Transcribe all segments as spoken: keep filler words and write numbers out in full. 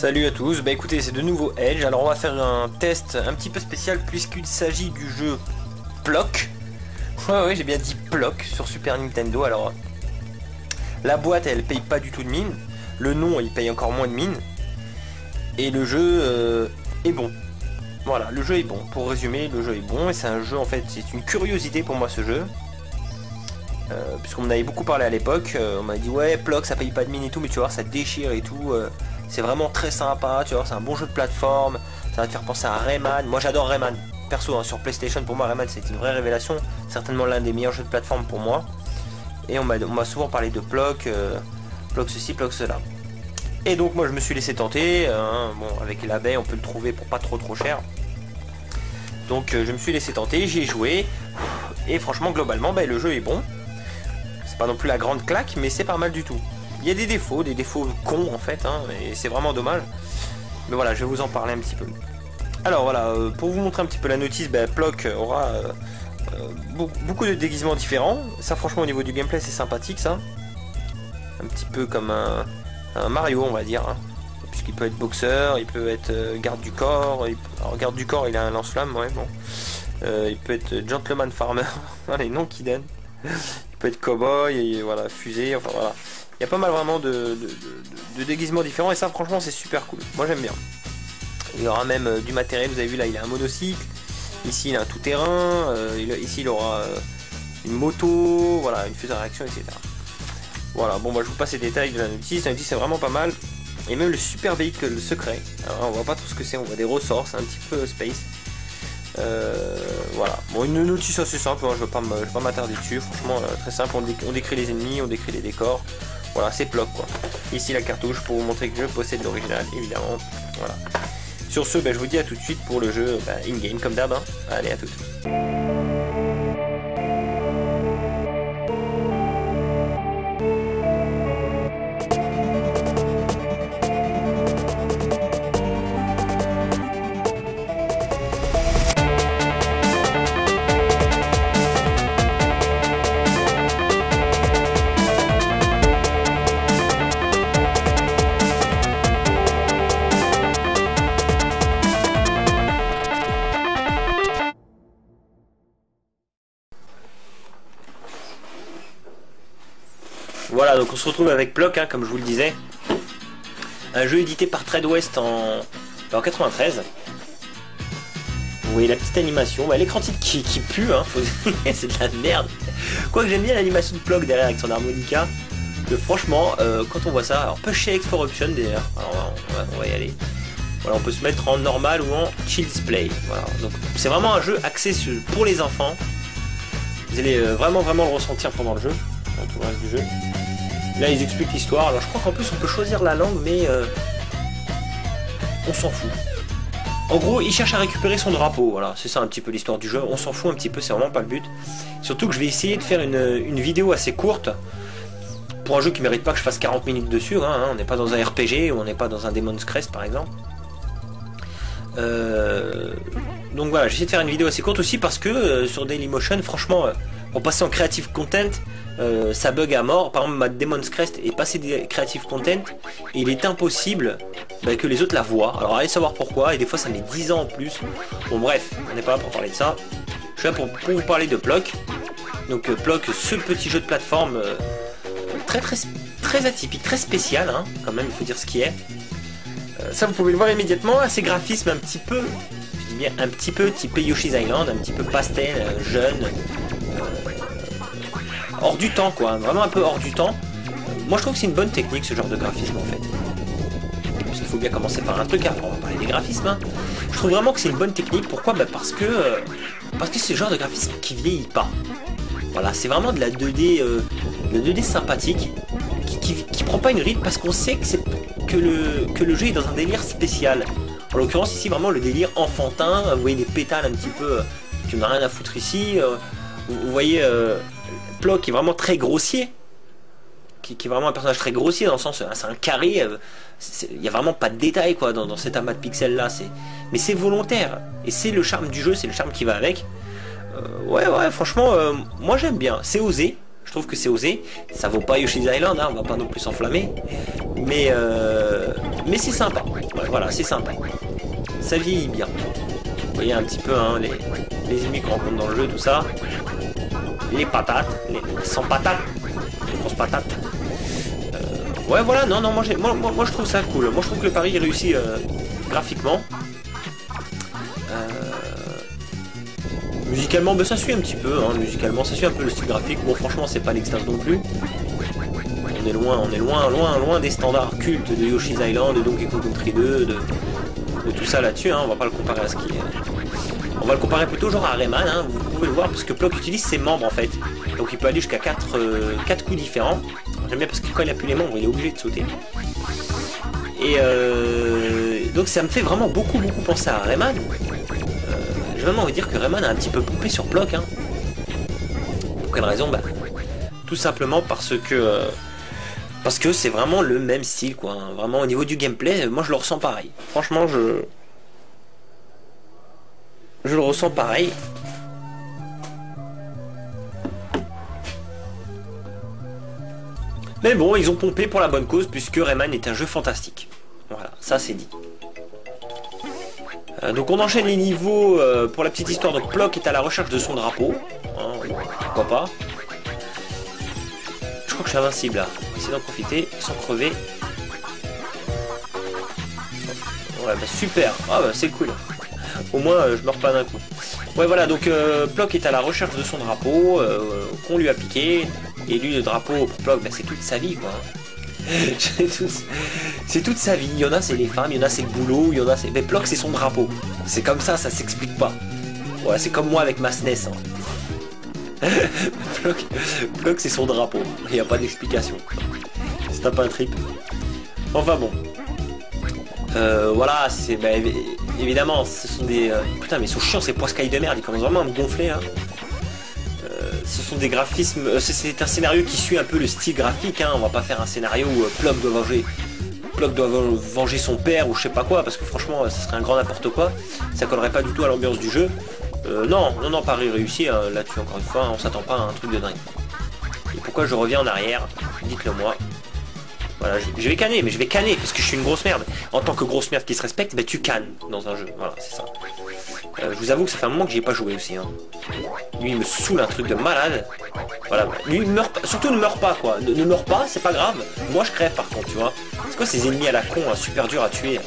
Salut à tous, bah écoutez, c'est de nouveau Edge. Alors on va faire un test un petit peu spécial puisqu'il s'agit du jeu Plok. Ouais ouais, j'ai bien dit Plok sur Super Nintendo. Alors la boîte, elle paye pas du tout de mine, le nom il paye encore moins de mine, et le jeu euh, est bon. Voilà, le jeu est bon, pour résumer, le jeu est bon, et c'est un jeu, en fait, c'est une curiosité pour moi ce jeu. Euh, puisqu'on en avait beaucoup parlé à l'époque, euh, on m'a dit ouais Plok ça paye pas de mine et tout, mais tu vois ça déchire et tout, euh, c'est vraiment très sympa, tu vois, c'est un bon jeu de plateforme, ça va te faire penser à Rayman. Moi j'adore Rayman, perso hein, sur PlayStation pour moi Rayman c'est une vraie révélation, certainement l'un des meilleurs jeux de plateforme pour moi. Et on m'a souvent parlé de Plok, euh, Plok ceci, Plok cela. Et donc moi je me suis laissé tenter, hein, bon avec la baie on peut le trouver pour pas trop trop cher. Donc euh, je me suis laissé tenter, j'y ai joué, et franchement globalement bah, le jeu est bon. Pas non plus la grande claque, mais c'est pas mal du tout. Il y a des défauts, des défauts cons en fait, hein, et c'est vraiment dommage. Mais voilà, je vais vous en parler un petit peu. Alors voilà, euh, pour vous montrer un petit peu la notice, bah, Plok aura euh, beaucoup, beaucoup de déguisements différents. Ça franchement au niveau du gameplay c'est sympathique ça. Un petit peu comme un, un Mario on va dire. Hein. Puisqu'il peut être boxeur, il peut être euh, garde du corps. Il peut... Alors garde du corps il a un lance-flamme, ouais bon. Euh, il peut être gentleman farmer. Les noms qu'il donne. Il peut être cow-boy et voilà, fusée, enfin voilà. Il y a pas mal vraiment de, de, de, de déguisements différents et ça franchement c'est super cool. Moi j'aime bien. Il aura même euh, du matériel, vous avez vu là il a un monocycle, ici il a un tout-terrain, euh, ici il aura euh, une moto, voilà, une fusée à réaction, et cetera. Voilà, bon bah je vous passe les détails de la notice, la notice c'est vraiment pas mal. Et même le super véhicule secret, alors, on voit pas trop ce que c'est, on voit des ressorts, c'est un petit peu space. Euh, voilà, bon une notice assez simple, hein, je ne veux pas m'attarder dessus, franchement euh, très simple, on, dé on décrit les ennemis, on décrit les décors, voilà c'est Plok quoi. Ici la cartouche pour vous montrer que je possède l'original évidemment, voilà. Sur ce, bah, je vous dis à tout de suite pour le jeu bah, in-game comme d'hab, hein. Allez à tout de suite. Voilà, donc on se retrouve avec Plok, hein, comme je vous le disais. Un jeu édité par Tradewest en, en quatre-vingt-treize. Vous voyez la petite animation, bah, l'écran titre qui, qui pue, hein, faut... c'est de la merde. Quoique j'aime bien l'animation de Plok derrière avec son harmonica. Mais franchement, euh, quand on voit ça, alors peu chez X quatre Option d'ailleurs, alors on va, on va y aller. Voilà, on peut se mettre en normal ou en Child's Play. Voilà, donc c'est vraiment un jeu axé sur, pour les enfants. Vous allez euh, vraiment vraiment le ressentir pendant le jeu, dans tout le reste du jeu. Là ils expliquent l'histoire, alors je crois qu'en plus on peut choisir la langue mais euh, on s'en fout. En gros il cherche à récupérer son drapeau, voilà, c'est ça un petit peu l'histoire du jeu, on s'en fout un petit peu, c'est vraiment pas le but. Surtout que je vais essayer de faire une, une vidéo assez courte, pour un jeu qui mérite pas que je fasse quarante minutes dessus, hein, hein, on n'est pas dans un R P G ou on n'est pas dans un Demon's Crest par exemple. Euh, donc voilà, j'essaie de faire une vidéo assez courte aussi parce que euh, sur Dailymotion franchement... Euh, pour passer en Creative Content, euh, ça bug à mort. Par exemple, ma Demon's Crest est passée des Creative Content et il est impossible bah, que les autres la voient. Alors allez savoir pourquoi, et des fois ça met dix ans en plus. Bon bref, on n'est pas là pour parler de ça. Je suis là pour, pour vous parler de Plok. Donc euh, Plok, ce petit jeu de plateforme euh, très très très atypique, très spécial, hein, quand même, il faut dire ce qui est. Euh, ça vous pouvez le voir immédiatement, ces graphismes un petit peu, je dis bien un petit peu typé Yoshi's Island, un petit peu pastel, euh, jeune. Hors du temps quoi, vraiment un peu hors du temps. Moi je trouve que c'est une bonne technique ce genre de graphisme en fait. Parce qu'il faut bien commencer par un truc, après on va parler des graphismes. Hein. Je trouve vraiment que c'est une bonne technique, pourquoi bah parce que euh, parce que c'est le genre de graphisme qui vieillit pas. Voilà, c'est vraiment de la deux D, euh, de la deux D sympathique, qui, qui, qui prend pas une ride parce qu'on sait que, que, le, que le jeu est dans un délire spécial. En l'occurrence ici vraiment le délire enfantin, vous voyez des pétales un petit peu, euh, tu n'as rien à foutre ici, euh, vous, vous voyez... Euh, Plok qui est vraiment très grossier, qui, qui est vraiment un personnage très grossier dans le sens, hein, c'est un carré, il n'y a vraiment pas de détails quoi dans, dans cet amas de pixels là, mais c'est volontaire, et c'est le charme du jeu, c'est le charme qui va avec. Euh, ouais ouais franchement euh, moi j'aime bien, c'est osé, Je trouve que c'est osé. Ça vaut pas Yoshi's Island, hein, on va pas non plus s'enflammer. Mais euh... mais c'est sympa. Ouais, voilà, c'est sympa. Ça vieillit bien. Vous voyez un petit peu hein, les, les ennemis qu'on rencontre dans le jeu, tout ça. Les patates, les, les sans patates, les grosses patates. Euh... Ouais, voilà, non, non, moi, moi, moi, moi je trouve ça cool. Moi je trouve que le pari est réussi euh, graphiquement. Musicalement, ben, ça suit un petit peu, hein. Musicalement, ça suit un peu le style graphique. Bon, franchement, c'est pas l'extase non plus. On est loin, on est loin, loin, loin des standards cultes de Yoshi's Island, de Donkey Kong Country deux, de, de tout ça là-dessus. Hein. On va pas le comparer à ce qui est. On va le comparer plutôt genre à Rayman, hein. Vous pouvez le voir, parce que Plok utilise ses membres en fait. Donc il peut aller jusqu'à quatre, euh, quatre coups différents. J'aime bien parce que quand il appuie les membres, il est obligé de sauter. Et euh, donc ça me fait vraiment beaucoup, beaucoup penser à Rayman. J'ai vraiment envie de dire que Rayman a un petit peu pompé sur Plok. Hein. Pour quelle raison? Bah, tout simplement parce que euh, parce que c'est vraiment le même style, quoi. Hein. Vraiment au niveau du gameplay, moi je le ressens pareil. Franchement, je je le ressens pareil. Mais bon, ils ont pompé pour la bonne cause puisque Rayman est un jeu fantastique. Voilà, ça c'est dit. Donc on enchaîne les niveaux euh, pour la petite histoire. Donc Plok est à la recherche de son drapeau. Hein, pourquoi pas. Je crois que je suis invincible là. On va essayer d'en profiter sans crever. Ouais bah super. Ah bah c'est cool. Au moins euh, je meurs pas d'un coup. Ouais voilà, donc euh, Plok est à la recherche de son drapeau euh, qu'on lui a piqué. Et lui le drapeau pour Plok, bah, c'est toute sa vie quoi. C'est toute sa vie, il y en a c'est les femmes, il y en a c'est le boulot, il y en a c'est... Mais Plok c'est son drapeau, c'est comme ça, ça s'explique pas. Voilà, c'est comme moi avec ma S N E S. Hein. Plok, Plok c'est son drapeau, il n'y a pas d'explication. C'est pas un trip. Enfin bon. Euh, voilà, c'est... Bah, évidemment, ce sont des... Euh... Putain mais ils sont chiants ces poiscailles de merde, ils commencent vraiment à me gonfler. Hein. Ce sont des graphismes, c'est un scénario qui suit un peu le style graphique, hein. On va pas faire un scénario où Plok doit venger, Plok doit venger son père ou je sais pas quoi, parce que franchement ça serait un grand n'importe quoi, ça collerait pas du tout à l'ambiance du jeu. Euh, non, non, non, pari réussi, hein. Là-dessus encore une fois, on s'attend pas à un truc de dingue. Et pourquoi je reviens en arrière, dites-le moi. Voilà, je vais canner, mais je vais canner, parce que je suis une grosse merde. En tant que grosse merde qui se respecte, bah tu cannes dans un jeu, voilà, c'est ça. Euh, je vous avoue que ça fait un moment que j'y ai pas joué aussi. Hein. Lui, il me saoule un truc de malade. Voilà, lui, il meurt pas. Surtout, ne meurt pas, quoi. Ne, ne meurt pas, c'est pas grave. Moi, je crève, par contre, tu vois. C'est quoi ces ennemis à la con, hein, super dur à tuer.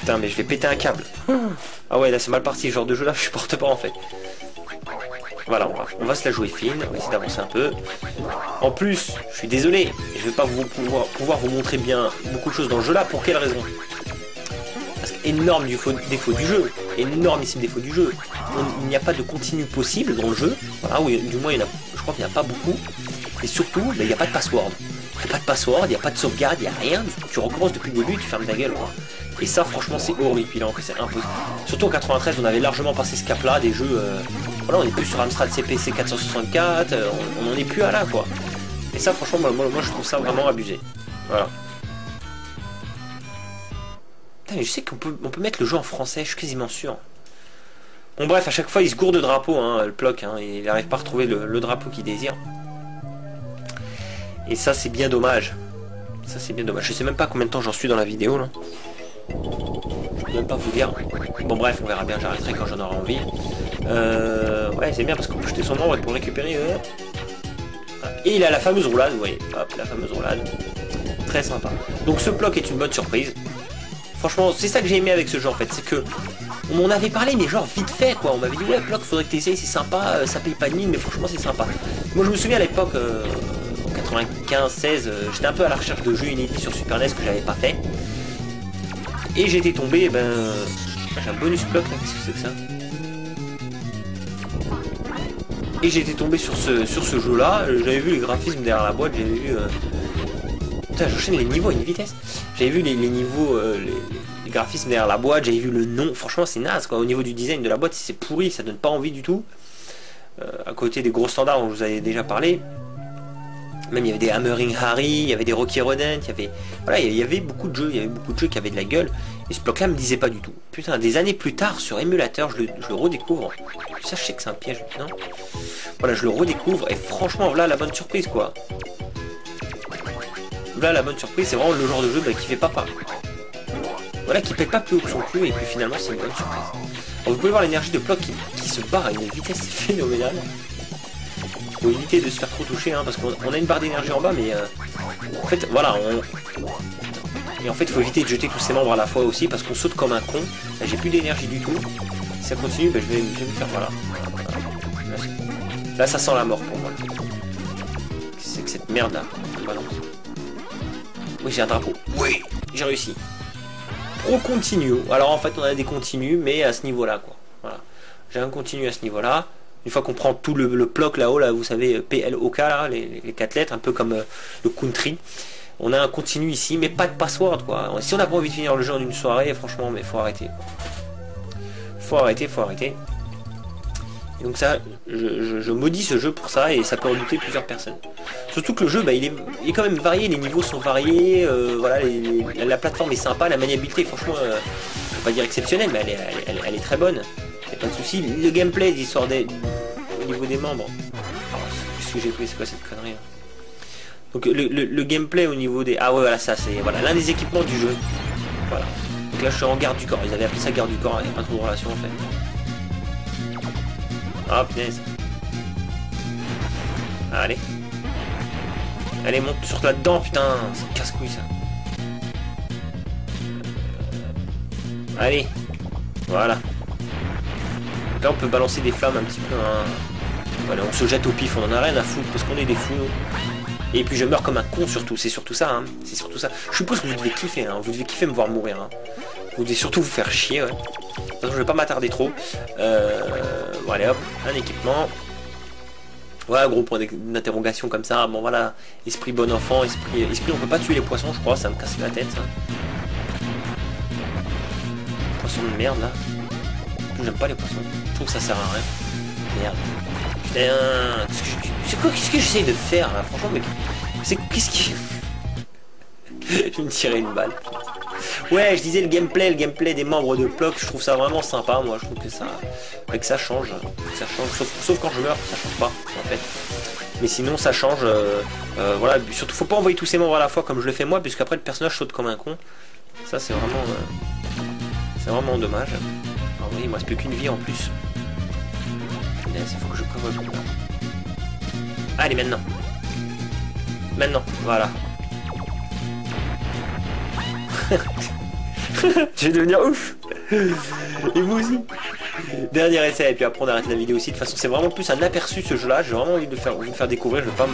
Putain, mais je vais péter un câble. Ah ouais, là, c'est mal parti, ce genre de jeu-là, je supporte pas, en fait. Voilà, on va, on va se la jouer fine. On va essayer d'avancer un peu. En plus, je suis désolé, je vais pas vous pouvoir, pouvoir vous montrer bien beaucoup de choses dans le jeu-là. Pour quelle raison? Énorme défaut, défaut du jeu, énormissime défaut du jeu. On, il n'y a pas de continu possible dans le jeu, voilà, ou du moins il y en a, je crois qu'il n'y en a pas beaucoup. Et surtout, ben, il n'y a pas de password. Il n'y a pas de password, il n'y a pas de sauvegarde, il n'y a rien. Tu recommences depuis le début, tu fermes ta gueule. Quoi. Et ça, franchement, c'est horripilant, que c'est impossible. Surtout en quatre-vingt-treize, on avait largement passé ce cap-là, des jeux. Euh, voilà, on n'est plus sur Amstrad C P C quatre cent soixante-quatre, euh, on n'en est plus à là, quoi. Et ça, franchement, moi, moi, moi je trouve ça vraiment abusé. Voilà. Mais je sais qu'on peut, on peut mettre le jeu en français, je suis quasiment sûr. Bon bref, à chaque fois il se gourde de drapeau, hein, le Plok, hein, il n'arrive pas à retrouver le, le drapeau qu'il désire. Et ça c'est bien dommage. Ça c'est bien dommage. Je sais même pas combien de temps j'en suis dans la vidéo là. Je peux même pas vous dire. Bon bref, on verra bien, j'arrêterai quand j'en aurai envie. Euh, ouais c'est bien parce qu'on peut jeter son membre pour récupérer. Euh... Et il a la fameuse roulade, vous voyez. Hop, la fameuse roulade. Très sympa. Donc ce Plok est une bonne surprise. Franchement, c'est ça que j'ai aimé avec ce jeu en fait, c'est que on m'en avait parlé mais genre vite fait quoi, on m'avait dit ouais Plok faudrait que tu essayes, c'est sympa, euh, ça paye pas de mine mais franchement c'est sympa. Moi je me souviens à l'époque, euh, en quatre-vingt-quinze seize, euh, j'étais un peu à la recherche de jeux inédits sur Super N E S que j'avais pas fait. Et j'étais tombé, ben... J'ai un bonus Plok là, qu'est-ce que c'est que ça? Et j'étais tombé sur ce, sur ce jeu là, j'avais vu les graphismes derrière la boîte, j'avais vu... Euh... Putain, j'enchaîne les niveaux à une vitesse. J'avais vu les, les niveaux, euh, les, les graphismes derrière la boîte, j'avais vu le nom. Franchement, c'est naze, quoi. Au niveau du design de la boîte, c'est pourri, ça donne pas envie du tout. Euh, à côté des gros standards dont je vous avais déjà parlé. Même il y avait des Hammering Harry, il y avait des Rocky Rodent, il y avait... Voilà, il y avait beaucoup de jeux, il y avait beaucoup de jeux qui avaient de la gueule. Et ce Plok-là me disait pas du tout. Putain, des années plus tard, sur émulateur, je le, je le redécouvre. Ça, je sais que c'est un piège, non? Voilà, je le redécouvre, et franchement, voilà la bonne surprise, quoi. Voilà la bonne surprise, c'est vraiment le genre de jeu bah, qui fait papa. Voilà, qui pète pas plus haut que son cul, et puis finalement, c'est une bonne surprise. Alors, vous pouvez voir l'énergie de Plok qui, qui se barre à une vitesse phénoménale. Faut éviter de se faire trop toucher, hein, parce qu'on a une barre d'énergie en bas, mais... Euh, en fait, voilà, on... Et en fait, faut éviter de jeter tous ses membres à la fois aussi, parce qu'on saute comme un con. Là, j'ai plus d'énergie du tout. Si ça continue, bah, je vais, je vais me faire... Voilà. Là, ça sent la mort pour moi. C'est que cette merde-là. Oui, j'ai un drapeau. Oui, j'ai réussi. Pro continue. Alors, en fait, on a des continues, mais à ce niveau-là, quoi. Voilà. J'ai un continu à ce niveau-là. Une fois qu'on prend tout le, le Plok là-haut, là, vous savez, P L O K, là, les, les quatre lettres, un peu comme euh, le country. On a un continu ici, mais pas de password, quoi. Si on n'a pas envie de finir le jeu en une soirée, franchement, mais faut arrêter. Faut arrêter, faut arrêter. Et donc ça, je, je, je maudis ce jeu pour ça, et ça peut en douter plusieurs personnes. Surtout que le jeu, bah, il, est, il est quand même varié, les niveaux sont variés, euh, voilà, les, les, la plateforme est sympa, la maniabilité, franchement, euh, je ne vais pas dire exceptionnelle, mais elle est, elle, elle, elle est très bonne. Y a pas de souci. Le gameplay, l'histoire des... au niveau des membres. Qu'est-ce que j'ai pris? C'est quoi cette connerie? Donc le, le, le gameplay au niveau des... Ah ouais, voilà, ça c'est... Voilà, l'un des équipements du jeu. Voilà. Donc là, je suis en garde du corps. Ils avaient appelé ça garde du corps. Il n'y a pas trop de relation, en fait. Ah, punaise. Allez. Allez, monte sur là-dedans, putain. C'est casse-couille, ça. Allez. Voilà. Là on peut balancer des flammes un petit peu, hein. Voilà, on se jette au pif, on en a rien à foutre parce qu'on est des fous. Et puis je meurs comme un con surtout, c'est surtout ça, hein. C'est surtout ça. Je suppose que vous devez kiffer, hein. Vous devez kiffer me voir mourir, hein. Vous devez surtout vous faire chier, ouais. De toute façon je vais pas m'attarder trop. Euh... Bon, allez hop, un équipement. Voilà, gros point d'interrogation comme ça. Bon voilà, esprit bon enfant, esprit... Esprit on peut pas tuer les poissons je crois, ça me casse la tête ça. Poisson de merde là. J'aime pas les poissons. Je trouve que ça sert à rien. Merde. Putain. C'est quoi qu'est-ce que j'essaye de faire là? Franchement, mec. C'est qu'est-ce qui... Je me tirais une balle. Ouais, je disais le gameplay, le gameplay des membres de Plok, je trouve ça vraiment sympa. Moi, je trouve que ça, ouais, que ça change, que ça change. Sauf, sauf quand je meurs, ça change pas en fait. Mais sinon, ça change. Euh, euh, voilà. Surtout, faut pas envoyer tous ses membres à la fois comme je le fais moi, puisqu'après le personnage saute comme un con. Ça, c'est vraiment, euh... c'est vraiment dommage. Il me reste plus qu'une vie en plus. Punaise, il faut que je prévoie tout. Allez, maintenant. Maintenant, voilà. Je vais devenir ouf. Et vous aussi. Dernier essai, et puis après on arrête la vidéo aussi. De toute façon, c'est vraiment plus un aperçu ce jeu-là. J'ai vraiment envie de, faire, de me faire découvrir. Je ne vais pas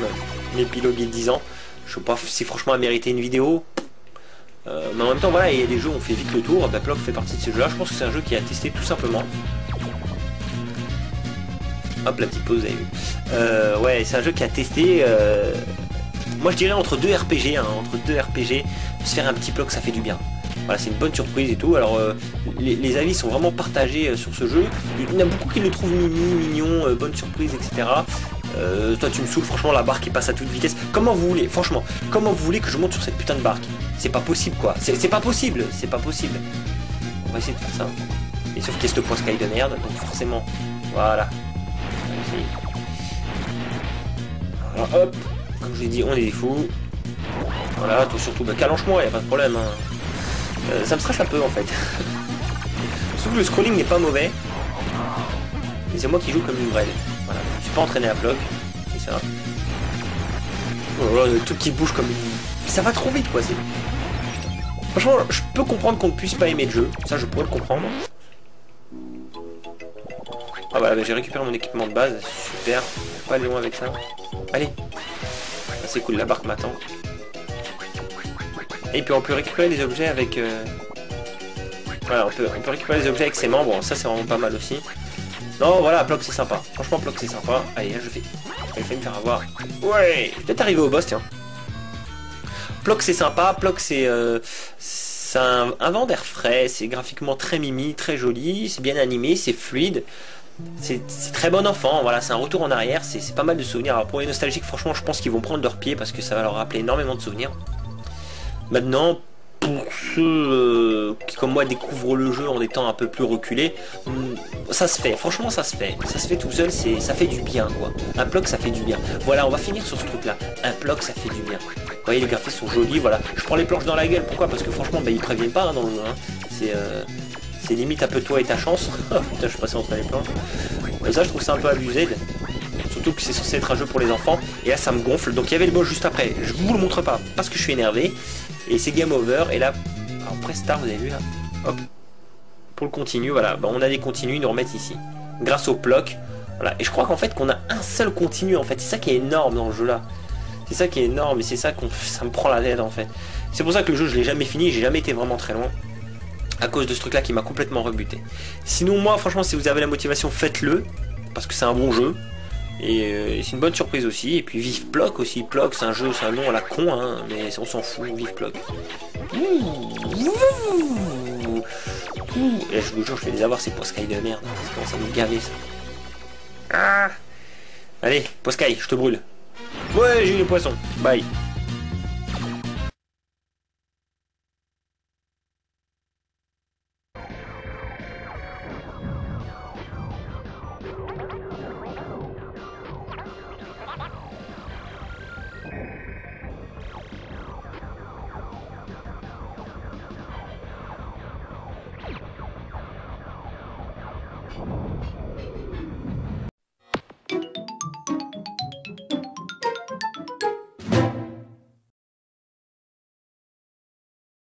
m'épiloguer dix ans. Je ne sais pas si franchement à mériter une vidéo. Euh, mais en même temps voilà, il y a des jeux où on fait vite le tour, bah, Plok fait partie de ces jeux là, je pense que c'est un jeu qui a testé tout simplement. Hop la petite pause vous avez vu. Euh, ouais c'est un jeu qui a testé, euh... moi je dirais entre deux R P G, hein, entre deux R P G, se faire un petit Plok ça fait du bien. Voilà c'est une bonne surprise et tout, alors euh, les, les avis sont vraiment partagés euh, sur ce jeu, il y en a beaucoup qui le trouvent mimi, mignon, euh, bonne surprise et cetera. Euh, toi tu me saoules, franchement la barque qui passe à toute vitesse. Comment vous voulez, franchement, comment vous voulez que je monte sur cette putain de barque? C'est pas possible quoi, c'est pas possible, c'est pas possible. On va essayer de faire ça. Et sauf qu'il y a ce point sky de merde, donc forcément, voilà. Alors hop, comme je l'ai dit, on est des fous. Voilà, toi surtout, bah calanche-moi, y'a pas de problème. Hein. Euh, ça me stresse un peu en fait. Sauf que le scrolling n'est pas mauvais. Mais c'est moi qui joue comme une brêle. Voilà, je suis pas entraîné à Plok, c'est ça. Oh là là, le truc qui bouge comme une... Ça va trop vite quoi, c'est... Franchement, je peux comprendre qu'on ne puisse pas aimer le jeu, ça je pourrais le comprendre. Ah bah, bah j'ai récupéré mon équipement de base, super, pas aller loin avec ça. Allez, bah, c'est cool, la barque m'attend. Et puis on peut récupérer les objets avec... Euh... Voilà, on peut, on peut récupérer les objets avec ses membres, ça c'est vraiment pas mal aussi. Non, voilà, Plok c'est sympa. Franchement, Plok c'est sympa. Allez, là je fais. Elle fait me faire avoir. Ouais, je vais peut-être arriver au boss, tiens. Plok c'est sympa. Plok c'est euh, un, un vent d'air frais. C'est graphiquement très mimi, très joli. C'est bien animé, c'est fluide. C'est très bon enfant, voilà, c'est un retour en arrière, c'est pas mal de souvenirs. Alors pour les nostalgiques, franchement, je pense qu'ils vont prendre leur pied parce que ça va leur rappeler énormément de souvenirs. Maintenant, pour ceux euh, qui, comme moi, découvrent le jeu en étant un peu plus reculés, ça se fait, franchement, ça se fait. Ça se fait tout seul, ça fait du bien, quoi. Un Plok, ça fait du bien. Voilà, on va finir sur ce truc-là. Un Plok, ça fait du bien. Vous voyez, les graphismes sont jolis, voilà. Je prends les planches dans la gueule, pourquoi? Parce que franchement, bah, ils préviennent pas hein, dans le jeu. Hein. C'est... Euh... C'est limite un peu toi et ta chance. Putain, je suis passé entre les planches. Comme ça, je trouve ça un peu abusé. Surtout que c'est censé être un jeu pour les enfants. Et là, ça me gonfle. Donc, il y avait le boss juste après. Je vous le montre pas parce que je suis énervé. Et c'est game over. Et là, après Star, vous avez vu là. Hop. Pour le continu, voilà. Bah, on a des continus, ils nous remettent ici. Grâce au Plok. Voilà. Et je crois qu'en fait, qu'on a un seul continu. En fait, c'est ça qui est énorme dans le jeu là. C'est ça qui est énorme. Et c'est ça qu'on, ça me prend la tête en fait. C'est pour ça que le jeu, je l'ai jamais fini. J'ai jamais été vraiment très loin. À cause de ce truc là qui m'a complètement rebuté. Sinon moi franchement si vous avez la motivation faites-le. Parce que c'est un bon jeu. Et euh, c'est une bonne surprise aussi. Et puis vive Plok aussi. Plok c'est un jeu, c'est un nom à la con hein. Mais on s'en fout, vive Plok. Et là, je vous jure je vais les avoir ces Poskai de merde. Ça commence à nous gaver ça. Ah. Allez Poskai je te brûle. Ouais j'ai eu les poissons. Bye.